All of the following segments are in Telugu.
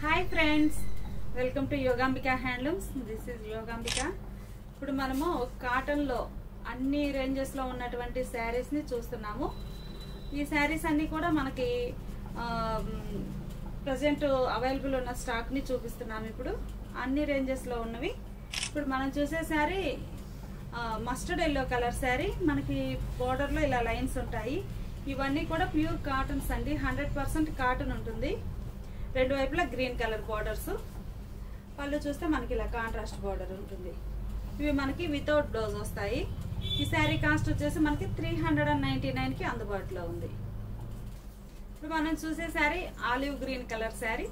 Hi friends welcome to Yogambika handlooms this is Yogambika ఇప్పుడు మనము కాటన్ లో అన్ని రేంజెస్ లో ఉన్నటువంటి సారీస్ ని చూస్తున్నాము ఈ సారీస్ అన్ని కూడా మనకి ప్రెజెంట్ అవైలబుల్ ఉన్న స్టాక్ ని చూపిస్తున్నాము ఇప్పుడు అన్ని రేంజెస్ లో ఉన్నవి ఇప్పుడు మనం చూసే sari mustard yellow colour sari మనకి బోర్డర్ లో ఇలా లైన్స్ ఉంటాయి ఇవన్నీ కూడా ప్యూర్ కాటన్స్ అండి 100% కాటన్ ఉంటుంది రెండు వైపులా గ్రీన్ కలర్ బోర్డర్స్ పళ్ళు చూస్తే మనకి ఇలా కాంట్రాస్ట్ బోర్డర్ ఉంటుంది ఇవి మనకి వితౌట్ బ్లౌజ్ వస్తాయి ఈ సారీ కాస్ట్ వచ్చేసి మనకి 399 కి అందుబాటులో ఉంది ఇప్పుడు మనం చూసే sari olive green colour sari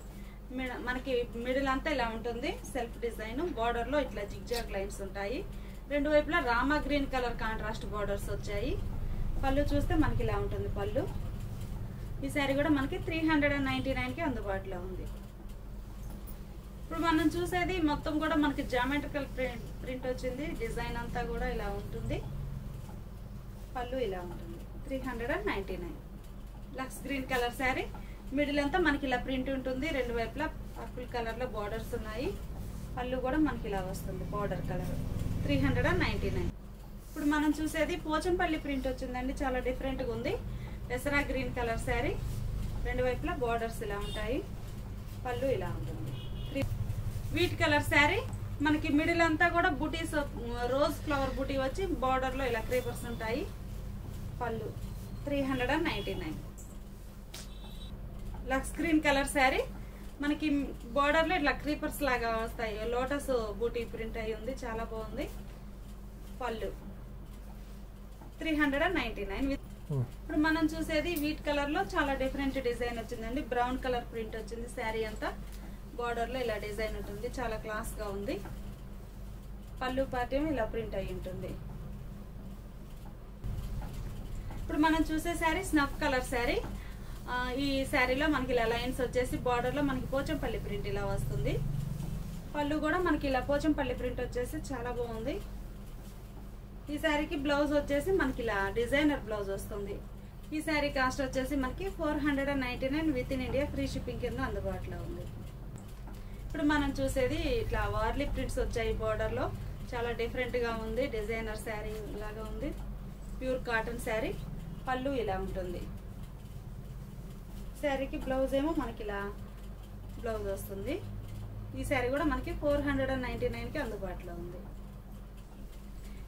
మనకి మిడిల్ అంతా ఇలా ఉంటుంది సెల్ఫ్ డిజైన్ బోర్డర్ లో ఇట్లా జిగ్జాగ్ లైన్స్ ఉంటాయి రెండు వైపులా Rama green colour contrast borders వచ్చాయి పళ్ళు చూస్తే మనకి ఇలా ఉంటుంది పళ్ళు ఈ సారీ కూడా మనకి 399 కి అందుబాటులో ఉంది ఇప్పుడు మనం చూసేది మొత్తం కూడా మనకి జామెట్రికల్ ప్రింట్ వచ్చింది డిజైన్ అంతా కూడా ఇలా ఉంటుంది పళ్ళు ఇలా ఉంటుంది 399 లక్స్ గ్రీన్ కలర్ సారీ మిడిల్ అంతా మనకి ఇలా ప్రింట్ ఉంటుంది రెండు వైపులా పర్పుల్ కలర్ లో బోర్డర్స్ ఉన్నాయి పళ్ళు కూడా మనకి ఇలా వస్తుంది బోర్డర్ కలర్ 399 ఇప్పుడు మనం చూసేది పోచంపల్లి ప్రింట్ వచ్చిందండి చాలా డిఫరెంట్ గా ఉంది ఎసరా గ్రీన్ కలర్ సారీ రెండు వైపులా బోర్డర్స్ ఇలా ఉంటాయి పళ్ళు ఇలా ఉంటుంది వీట్ కలర్ సారీ మనకి మిడిల్ అంతా కూడా బూటీస్ రోజ్ ఫ్లవర్ బూటీ వచ్చి బోర్డర్ లో ఇలా క్రీపర్స్ ఉంటాయి పళ్ళు 399 లక్స్ గ్రీన్ కలర్ సారీ మనకి బోర్డర్ లో ఇలా క్రీపర్స్ లాగా వస్తాయి లోటస్ బూటీ ప్రింట్ అయి ఉంది చాలా బాగుంది పళ్ళు 399 ఇప్పుడు మనం చూసేది వీట్ కలర్ లో చాలా డిఫరెంట్ డిజైన్ వచ్చిందండి బ్రౌన్ కలర్ ప్రింట్ వచ్చింది శారీ అంతా బార్డర్ లో ఇలా డిజైన్ ఉంటుంది చాలా క్లాస్ గా ఉంది పళ్ళు పార్టీం ఇలా ప్రింట్ అయి ఉంటుంది ఇప్పుడు మనం చూసే శారీ స్నఫ్ కలర్ శారీ ఈ శారీలో మనకి ఇలా లైన్స్ వచ్చేసి బార్డర్ లో మనకి పోచంపల్లి ప్రింట్ ఇలా వస్తుంది పళ్ళు కూడా మనకి ఇలా పోచంపల్లి ప్రింట్ వచ్చేసి చాలా బాగుంది ఈ సారీకి బ్లౌజ్ వచ్చేసి మనకి ఇలా డిజైనర్ బ్లౌజ్ వస్తుంది ఈ సారీ కాస్ట్ వచ్చేసి మనకి 499 within India free shipping కింద అందుబాటులో ఉంది ఇప్పుడు మనం చూసేది ఇట్లా వార్లి ప్రింట్స్ వచ్చాయి బోర్డర్ లో చాలా డిఫరెంట్ గా ఉంది డిజైనర్ శారీ లాగా ఉంది ప్యూర్ కాటన్ శారీ పళ్ళు ఇలా ఉంటుంది శారీకి బ్లౌజ్ ఏమో మనకి ఇలా బ్లౌజ్ వస్తుంది ఈ శారీ కూడా మనకి 499 కి అందుబాటులో ఉంది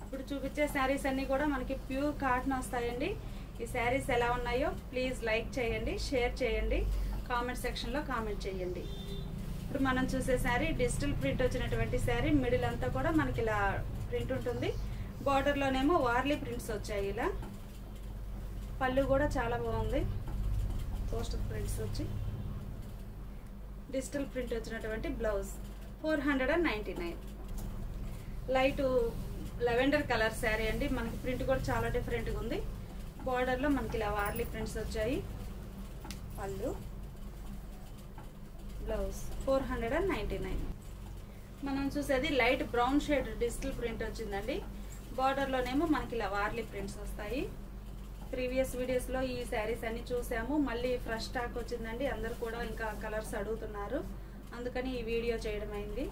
ఇప్పుడు చూపించే శారీస్ అన్ని కూడా మనకి ప్యూర్ కాటన్ వస్తాయండి ఈ శారీస్ ఎలా ఉన్నాయో ప్లీజ్ లైక్ చేయండి షేర్ చేయండి కామెంట్ సెక్షన్ లో కామెంట్ చేయండి ఇప్పుడు మనం చూసే శారీ డిజిటల్ ప్రింట్ వచ్చినటువంటి శారీ మిడిల్ అంతా కూడా మనకి ఇలా ప్రింట్ ఉంటుంది బార్డర్ లోనేమో వార్లీ ప్రింట్స్ వచ్చాయి ఇలా పళ్ళు కూడా చాలా బాగుంది పోస్టర్ ప్రింట్స్ వచ్చి డిజిటల్ ప్రింట్ వచ్చినటువంటి blouse 499 light lavender colour sari అండి మనకి ప్రింట్ కూడా చాలా డిఫరెంట్ గా ఉంది బోర్డర్ లో మనకి ఇలా వార్లీ ప్రింట్స్ వచ్చాయి పళ్ళు బ్లౌజ్ 499 మనం చూసేది light brown shade digital print వచ్చిందండి బోర్డర్ లోనేమో మనకి ఇలా వార్లీ ప్రింట్స్ వస్తాయి ప్రీవియస్ వీడియోస్ లో ఈ శారీస్ అన్ని చూసాము మళ్ళీ ఫ్రెష్ స్టాక్ వచ్చిందండి అందరు కూడా ఇంకా కలర్స్ అడుగుతున్నారు అందుకని ఈ వీడియో చేయడం అయింది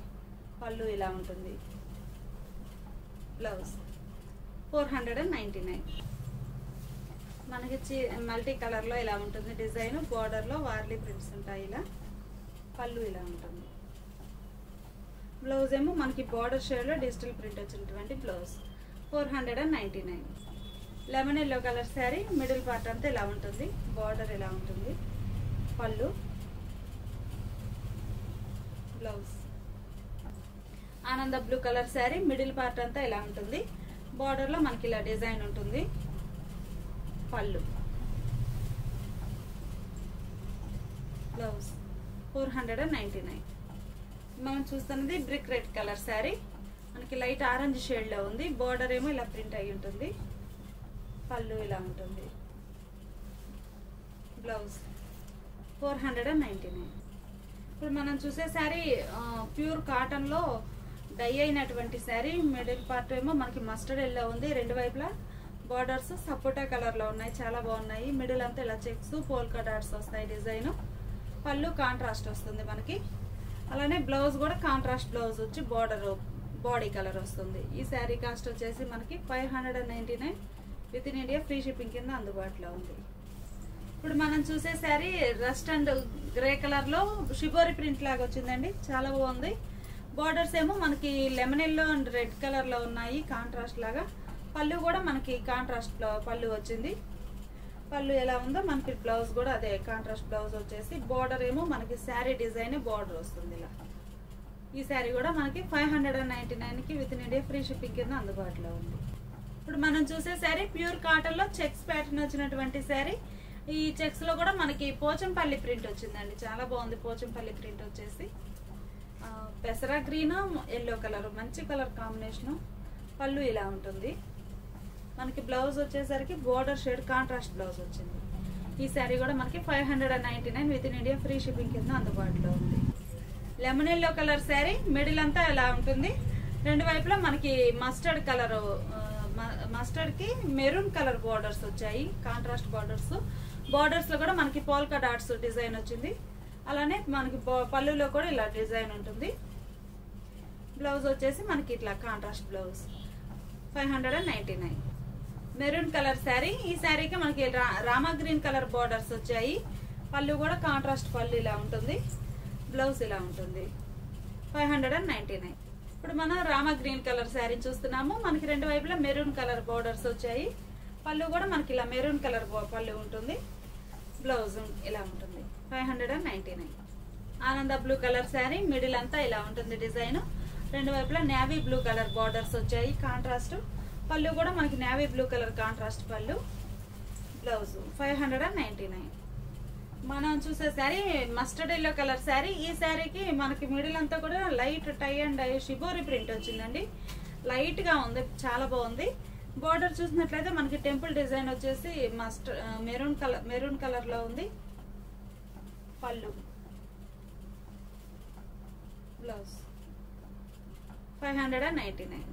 పళ్ళు ఇలా ఉంటుంది బ్లౌజ్ 499 మనకి మల్టీ కలర్ లో ఇలా ఉంటుంది డిజైన్ బోర్డర్ లో వార్లీ ప్రింట్స్ ఉంటాయి ఇలా పళ్ళు ఇలా ఉంటుంది బ్లౌజ్ ఏమో మనకి బోర్డర్ షేడ్ లో డిజిటల్ ప్రింట్ వచ్చినటువంటి blouse 499 lemon yellow colour sari middle part అంతా ఇలా ఉంటుంది బోర్డర్ ఇలా ఉంటుంది పళ్ళు బ్లౌజ్ ఆనంద blue colour sari middle part అంతా ఇలా ఉంటుంది బార్డర్ లో మనకి ఇలా డిజైన్ ఉంటుంది పళ్ళు బ్లౌజ్ 499 మనం చూస్తున్నది బ్రిక్ రెడ్ కలర్ శారీ మనకి లైట్ ఆరెంజ్ షేడ్ లో ఉంది బార్డర్ ఏమో ఇలా ప్రింట్ అయి ఉంటుంది పళ్ళు ఇలా ఉంటుంది బ్లౌజ్ 499 ఇప్పుడు మనం చూసే శారీ ప్యూర్ కాటన్ లో డై అయినటువంటి శారీ మిడిల్ పార్ట్ ఏమో మనకి మస్టర్డ్ ఎల్లో ఉంది రెండు వైపులా బార్డర్స్ సపోటా కలర్ లో ఉన్నాయి చాలా బాగున్నాయి మిడిల్ అంతా ఇలా చెక్స్ పోల్కా డాట్స్ వస్తాయి డిజైన్ पल्लू कांट्रास्ट वस्तुंदी मनकी అలానే ब्लौज కూడా కాంట్రాస్ట్ బ్లౌజ్ వచ్చి బోర్డర్ బాడీ కలర్ వస్తుంది। ఈ సారీ కాస్ట్ వచ్చేసి మనకి 599 within India free shipping కింద అందుబాటులో ఉంది। ఇప్పుడు మనం చూసే sari rust and grey colour లో షిబోరి ప్రింట్ లాగా వచ్చిందండి, చాలా బాగుంది। బోర్డర్స్ ఏమో మనకి lemon yellow and red colour లో ఉన్నాయి కాంట్రాస్ట్ లాగా। పల్లు కూడా మనకి కాంట్రాస్ట్ పల్లు వచ్చింది। పల్లు ఎలా ఉందో మనకి బ్లౌజ్ కూడా అదే కాంట్రాస్ట్ బ్లౌజ్ వచ్చేసి బోర్డర్ ఏమో మనకి సారీ డిజైన్ బోర్డర్ వస్తుంది ఇలా। ఈ సారీ కూడా మనకి 599 కి within India free shipping కింద అందుబాటులో ఉంది। ఇప్పుడు మనం చూసే సారీ ప్యూర్ కాటన్ లో చెక్స్ ప్యాటర్న్ వచ్చినటువంటి సారీ। ఈ చెక్స్ లో కూడా మనకి పోచంపల్లి ప్రింట్ వచ్చిందండి, చాలా బాగుంది। పోచంపల్లి ప్రింట్ వచ్చేసి పెసరా గ్రీన్ ఎల్లో కలర్ మంచి కలర్ కాంబినేషన్। పళ్ళు ఇలా ఉంటుంది మనకి। బ్లౌజ్ వచ్చేసరికి బోర్డర్ షేడ్ కాంట్రాస్ట్ బ్లౌజ్ వచ్చింది। ఈ శారీ కూడా మనకి 599 within India free shipping కింద అందుబాటులో ఉంది। Lemon yellow colour sari middle అంతా ఇలా ఉంటుంది, రెండు వైపులా మనకి మస్టర్డ్ కలర్, మస్టర్డ్ కి మెరూన్ కలర్ బోర్డర్స్ వచ్చాయి కాంట్రాస్ట్ బోర్డర్స్। బోర్డర్స్ లో కూడా మనకి పోల్కా డాట్స్ డిజైన్ వచ్చింది, అలానే మనకి పళ్ళులో కూడా ఇలా డిజైన్ ఉంటుంది। బ్లౌజ్ వచ్చేసి మనకి ఇట్లా contrast blouse 599। Maroon colour sari, ఈ శారీకి మనకి రామా గ్రీన్ కలర్ బోర్డర్స్ వచ్చాయి। పళ్ళు కూడా కాంట్రాస్ట్ పళ్ళు ఇలా ఉంటుంది, బ్లౌజ్ ఇలా ఉంటుంది। 599। ఇప్పుడు మనం రామా గ్రీన్ కలర్ శారీ చూస్తున్నాము, మనకి రెండు వైపులా మెరూన్ కలర్ బోర్డర్స్ వచ్చాయి। పళ్ళు కూడా మనకి ఇలా మెరూన్ కలర్ పళ్ళు ఉంటుంది, బ్లౌజ్ ఇలా ఉంటుంది। 599। ఆనంద బ్లూ కలర్ శారీ మిడిల్ అంతా ఇలా ఉంటుంది డిజైన్, రెండు వైపులా నేవీ బ్లూ కలర్ బోర్డర్స్ వచ్చాయి కాంట్రాస్ట్। పళ్ళు కూడా మనకి నేవీ బ్లూ కలర్ కాంట్రాస్ట్ పళ్ళు, బ్లౌజ్ 599। మనం చూసే sari mustard yellow colour sari, ఈ శారీకి మనకి మిడిల్ అంతా కూడా light tie and shibori print వచ్చిందండి, లైట్ గా ఉంది, చాలా బాగుంది। బోర్డర్ చూసినట్లయితే మనకి టెంపుల్ డిజైన్ వచ్చేసి మస్టర్డ్ మెరూన్ కలర్ లో ఉంది। పళ్ళు, బ్లౌజ్ 599।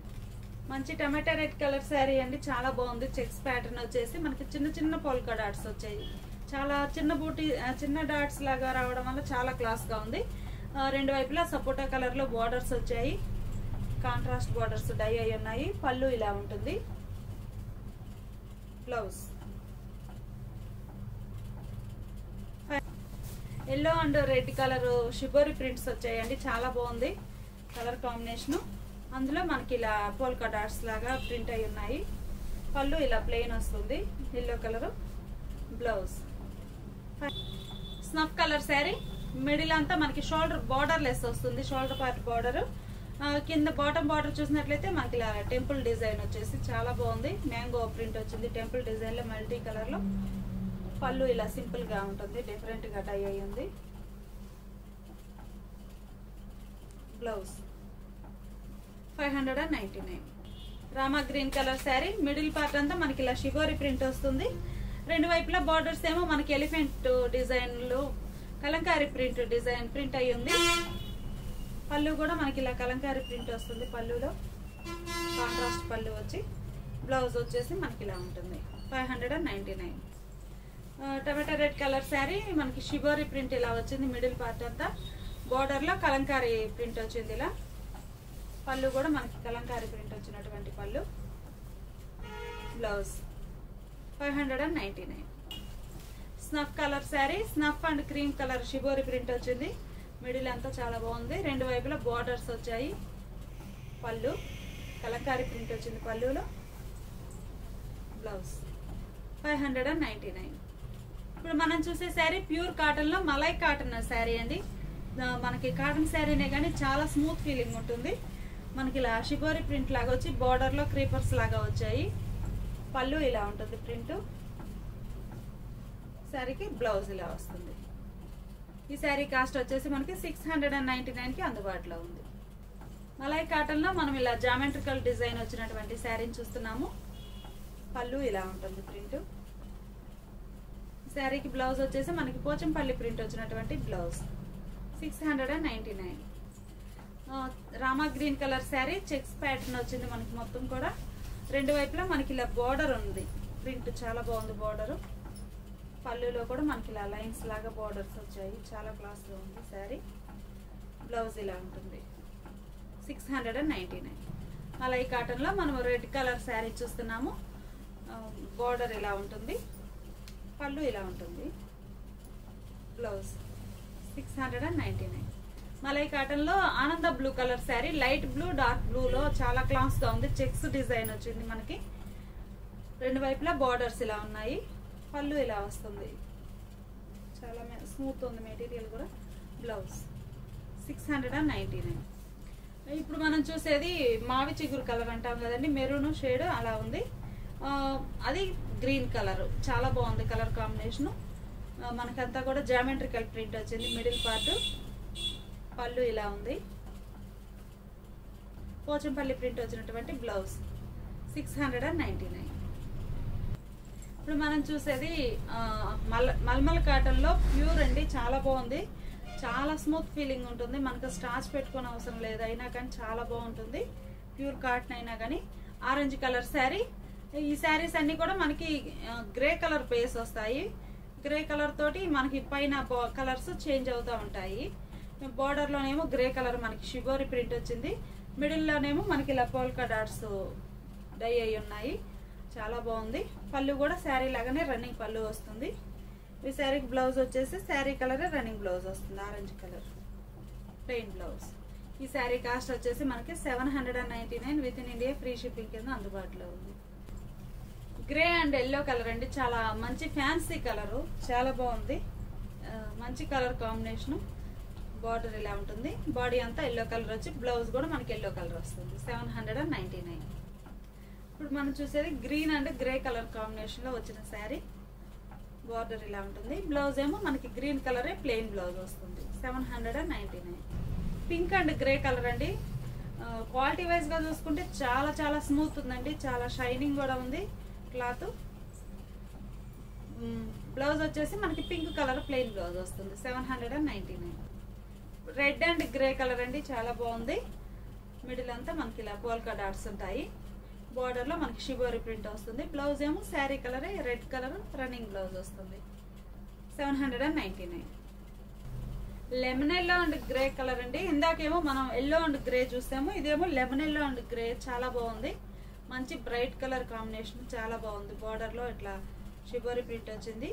మంచి టమాటా రెడ్ కలర్ శారీ అండి, చాలా బాగుంది। చెక్స్ ప్యాటర్న్ వచ్చేసి మనకి చిన్న చిన్న పోల్కా డాట్స్ వచ్చాయి, చాలా చిన్న బూటీ చిన్న డాట్స్ లాగా రావడం వల్ల చాలా క్లాస్ గా ఉంది। రెండు వైపులా సపోటా కలర్ లో బోర్డర్స్ వచ్చాయి, కాంట్రాస్ట్ బోర్డర్స్ డై అయి ఉన్నాయి। పళ్ళు ఇలా ఉంటుంది, blouse yellow and red colour shibori prints వచ్చాయండి, చాలా బాగుంది కలర్ కాంబినేషన్। అందులో మనకి ఇలా పోల్కా డాట్స్ లాగా ప్రింట్ అయి ఉన్నాయి। పళ్ళు ఇలా ప్లెయిన్ వస్తుంది, yellow colour, blouse. Snuff colour sari middle అంతా మనకి షోల్డర్ బార్డర్ లెస్ వస్తుంది, షోల్డర్ పార్ట్ బార్డర్, కింద బాటమ్ బార్డర్ చూసినట్లయితే మనకి ఇలా టెంపుల్ డిజైన్ వచ్చేసి చాలా బాగుంది, మ్యాంగో ప్రింట్ వచ్చింది టెంపుల్ డిజైన్ లో మల్టీ కలర్ లో। పళ్ళు ఇలా సింపుల్ గా ఉంటుంది, డిఫరెంట్ గా టై అయి ఉంది, blouse 599। Rama green colour sari middle part అంతా మనకి ఇలా షిబోరి ప్రింట్ వస్తుంది, రెండు వైపులా బార్డర్స్ ఏమో మనకి ఎలిఫెంట్ డిజైన్లు కలంకారీ ప్రింట్ అయి ఉంది। పళ్ళు కూడా మనకి ఇలా కలంకారీ ప్రింట్ వస్తుంది, పళ్ళులో కాంట్రాస్ట్ పళ్ళు వచ్చి, బ్లౌజ్ వచ్చేసి మనకి ఇలా ఉంటుంది। 599। టమాటా రెడ్ కలర్ శారీ మనకి షిబోరి ప్రింట్ ఇలా వచ్చింది, మిడిల్ పార్ట్ అంతా బార్డర్ లో కలంకారీ ప్రింట్ వచ్చింది ఇలా। పళ్ళు కూడా మనకి కలంకారీ ప్రింట్ వచ్చినటువంటి పళ్ళు, blouse 599। Snuff colour sari, snuff and cream colour shibori print వచ్చింది, మిడిల్ అంతా చాలా బాగుంది, రెండు వైపులా బార్డర్స్ వచ్చాయి। పళ్ళు కలంకారీ ప్రింట్ వచ్చింది పళ్ళులో, బ్లౌజ్ 599। ఇప్పుడు మనం చూసే శారీ ప్యూర్ కాటన్ లో మలై కాటన్ శారీ అండి, మనకి కాటన్ శారీనే కానీ చాలా స్మూత్ ఫీలింగ్ ఉంటుంది మనకి। ఇలా షిబోరి ప్రింట్ లాగా వచ్చి బార్డర్ లో క్రీపర్స్ లాగా వచ్చాయి। పళ్ళు ఇలా ఉంటుంది ప్రింట్, శారీకి బ్లౌజ్ ఇలా వస్తుంది। ఈ శారీ కాస్ట్ వచ్చేసి మనకి 699 కి అందుబాటులో ఉంది। మలై కాటన్ లో మనం ఇలా జామెట్రికల్ డిజైన్ వచ్చినటువంటి శారీని చూస్తున్నాము, పళ్ళు ఇలా ఉంటుంది ప్రింట్, శారీకి బ్లౌజ్ వచ్చేసి మనకి పోచంపల్లి ప్రింట్ వచ్చినటువంటి blouse 699। Rama green colour sari checks pattern వచ్చింది మనకి, మొత్తం కూడా రెండు వైపులా మనకి ఇలా బార్డర్ ఉంది ప్రింట్, చాలా బాగుంది బార్డరు, పల్లెలో కూడా మనకి ఇలా లైన్స్ లాగా బోర్డర్స్ వచ్చాయి, చాలా క్లాస్ గా ఉంది సారీ। బ్లౌజ్ ఇలా ఉంటుంది 699। అలా ఈ కాటన్ లో మనం రెడ్ కలర్ సారీ చూస్తున్నాము, బోర్డర్ ఇలా ఉంటుంది, పళ్ళు ఇలా ఉంటుంది, బ్లౌజ్ 699। मलाई काटन लो आनंद blue colour sari light blue dark blue लो चाला क्लास गा उंदी, चेक्स डिजाइन वच्चिंदी मनकी, रेंडु वैपुला बॉर्डर्स इला उन्नाई, पल्लू इला वस्तुंदी, चाला स्मूथ उंदी मेटीरियल कूडा। ब्लाउज 699। इप्पुडु मनं चूसेदी मावी चिगुरु कलर अंटाम कदंडी, मेरून शेड अला उंदी, अदी ग्रीन कलर चाला बागुंदी कलर कांबिनेशन। मनकंता कूडा ज्यामेट्रिकल प्रिंट वच्चिंदी, मिडिल पार्ट पल्लू इला उंदी, पोचंपल्ली प्रिंट वच्चिनटुवंटि ब्लाउज 699। इप्पुडु मनं चूसेदी मलमल काटन लो प्यूर अंडी, चाला बागुंदी, चाला स्मूथ फीलिंग उंटुंदी, मनकु स्टार्च पेट्टुकोन अवसरम लेदु, अयिना कानी चाला बागुंटुंदी, प्यूर काटन अयिना कानी। आरेंज कलर सारी, ई सारीस अन्नी कूडा मनकी ग्रे कलर बेस वस्तायि, ग्रे कलर तोटी मनकी पैन कलर्स चेंज अवुता उंटायि। बॉर्डर लोनेमो ग्रे कलर मनकी शिबोरी प्रिंट वच्चिंदी, मिडिल लोनेमो मनकी ला पोल्का डाट्स डाई अयि उन्नायि, चाला बागुंदी। पल्लू कूडा सारी लागाने रनिंग पल्लू वस्तुंदी। ई सारीकी ब्लाउज वच्चेसी सारी कलर रनिंग ब्लाउज वस्तुंदी, ऑरेंज कलर प्लेन ब्लाउज। ई सारी कास्ट वच्चेसी मनकी 799 within India free shipping किंद अंदुबाटुलो उंदी। ग्रे अंड येलो कलर अंडी, चाला मंची फैंसी कलर, चाला बागुंदी, मंची कलर कांबिनेशन। बॉर्डर इला उंटुंदी, बॉडी अंता येलो कलर वच्ची, ब्लाउज कूडा मनकी येलो कलर वस्तुंदी, 799। इप्पुडु मनं चूसेदी green and grey colour combination लो वच्चिन सारी, बॉर्डर इला उंटुंदी, ब्लाउज एमो मनकी ग्रीन कलर ए प्लेन ब्लाउज वस्तुंदी, 799। पिंक अंड ग्रे कलर अंडी, क्वालिटी वाइज गा चूसुकुंटे चाला चाला स्मूथ उंदी, चाला షైనింగ్ कूडा उंदी क्लॉथ। ब्लाउज वच्चेसी मनकी पिंक कलर प्लेन ब्लाउज वस्तुंदी, 799। रेड अंड ग्रे कलर अंडी, चाला बागुंदी, मिडिल अंता मनकी इला पोल्का डाट्स उंटायि, बॉर्डर लो मनकी शिबोरी प्रिंट वस्तुंदी, ब्लाउज एमो sari colour red colour running blouse वस्तुंदी, 799। Lemon yellow and grey colour अंडी, इंदाकेमो मनं येलो अंड ग्रे चूसामु, इदेमो लेमन येलो अंड ग्रे, चाला बागुंदी, मंची ब्राइट कलर कांबिनेशन, चाला बागुंदी, बॉर्डर लो इट्ला शिबोरी प्रिंट वच्चिंदी,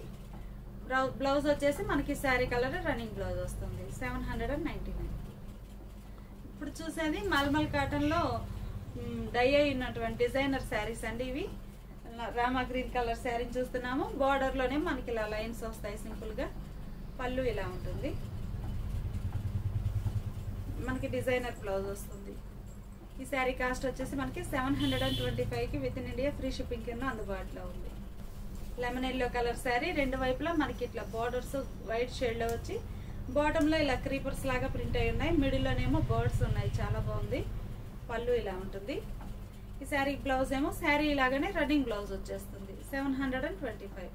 ब्लाउज वच्चेसी मनकी सारी कलर रनिंग ब्लाउज वस्तुंदी, 799। इप्पुडु चूसेदी मलमल काटन लो డై అయినటువంటి డిజైనర్ సారీస్ అండి, ఇవి రామా గ్రీన్ కలర్ సారీ చూస్తున్నాము, బోర్డర్ లోనే మనకి ఇలా లైన్స్ వస్తాయి, సింపుల్ గా పల్లు ఇలా ఉంటుంది, మనకి డిజైనర్ బ్లౌజ్ వస్తుంది। ఈ సారీ కాస్ట్ వచ్చేసి మనకి 725 కి within India free shipping కింద అందుబాటులో ఉంది। लेमन येलो कलर सारी, रेंडु वैपुला मनकी इट्ला बॉर्डर्स व्हाइट शेड लो वच्ची, बॉटम लो इला क्रीपर्स लागा प्रिंट अयि उन्नायि, मिडिल लोनेमो बर्ड्स उन्नायि, चाला बागुंदी, पल्लू इला उंटुंदी। ई सारी ब्लाउज एमो सारी इलागाने रनिंग ब्लाउज वच्चेस्तुंदी, 725।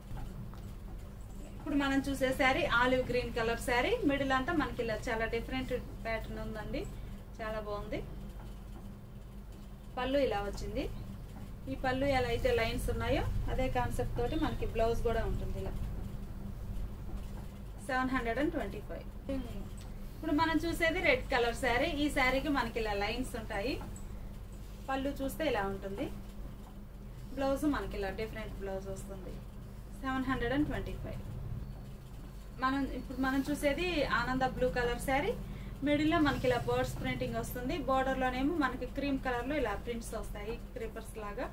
इप्पुडु मनं चूसे sari olive green colour sari, middle अंता मनकी इला चाला डिफरेंट पैटर्न उंदंडी, चाला बागुंदी, पल्लू इला वच्चिंदी। ఈ పల్లు ఎలా అయితే లైన్స్ ఉన్నాయో అదే కాన్సెప్ట్ తోటి మనకి బ్లౌజ్ కూడా ఉంటుంది, ఇలా 725। ఇప్పుడు మనం చూసేది రెడ్ కలర్ సారీ, ఈ సారీకి మనకి ఇలా లైన్స్ ఉంటాయి, పల్లు చూస్తే ఇలా ఉంటుంది, బ్లౌజ్ మనకి ఇలా డిఫరెంట్ బ్లౌజ్ వస్తుంది, 725। ఇప్పుడు మనం చూసేది ఆనంద బ్లూ కలర్ సారీ, మిడిల్లో మనకి ఇలా బర్డ్స్ ప్రింటింగ్ వస్తుంది, బోర్డర్ లోనేమో మనకి క్రీమ్ కలర్ లో ఇలా ప్రింట్స్ వస్తాయి, క్రీపర్స్ లాగా,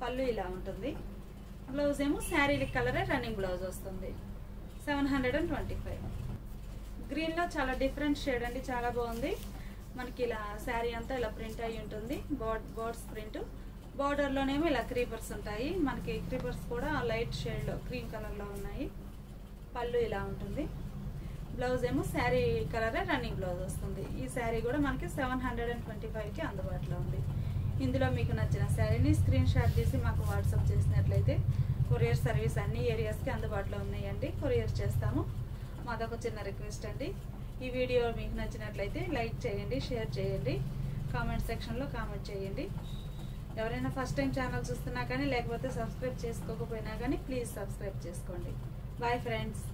పల్లు ఇలా ఉంటుంది, బ్లౌజ్ ఏమో శారీకి కలర్ రన్నింగ్ బ్లౌజ్ వస్తుంది, 725। గ్రీన్ లో చాలా డిఫరెంట్ షేడ్ అండి, చాలా బాగుంది, మనకి ఇలా శారీ అంతా ఇలా ప్రింట్ అయి ఉంటుంది, బర్డ్స్ ప్రింట్, బోర్డర్ లోనేమో ఇలా క్రీపర్స్ ఉంటాయి, మనకి క్రీపర్స్ కూడా లైట్ షేడ్ లో క్రీమ్ కలర్ లో ఉన్నాయి, పల్లు ఇలా ఉంటుంది, ब्लाउज एमो सारी कलर रनिंग ब्लाउज वस्तुंदी। ई सारी कूडा मनकी 725 की अंदुबाटुलो उंदी। इंदुलो मीकु नच्चिन सारीनी स्क्रीन शॉट तीसी माकु वाट्सअप चेसिनट्लयिते कोरियर सर्विस अन्नी एरियास की अंदुबाटुलो उन्नायंडी, कोरियर चेस्तामु। मादोक चिन्न रिक्वेस्ट अंडी, ई वीडियो मीकु नच्चिनट्लयिते लाइक चेयंडी, शेर चेयंडी, कामेंट सेक्शन लो कामेंट चेयंडी। एवरैना फस्ट टाइम चैनल चूस्तुन्ना गानी लेकपोते सब्सक्राइब चेसुकोकपोयिना गानी प्लीज सब्सक्राइब चेसुकोंडी। Bye friends.